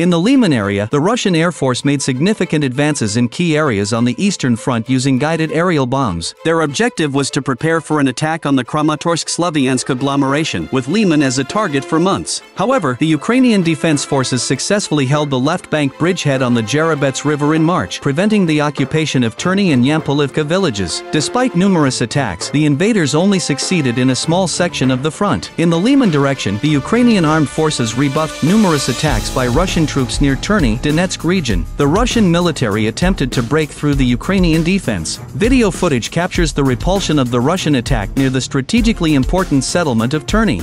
In the Lyman area, the Russian Air Force made significant advances in key areas on the Eastern Front using guided aerial bombs. Their objective was to prepare for an attack on the Kramatorsk-Sloviansk agglomeration, with Lyman as a target for months. However, the Ukrainian defense forces successfully held the left bank bridgehead on the Zherebets River in March, preventing the occupation of Terny and Yampolivka villages. Despite numerous attacks, the invaders only succeeded in a small section of the front. In the Lyman direction, the Ukrainian armed forces rebuffed numerous attacks by Russian troops near Terny, Donetsk region. The Russian military attempted to break through the Ukrainian defense. Video footage captures the repulsion of the Russian attack near the strategically important settlement of Terny.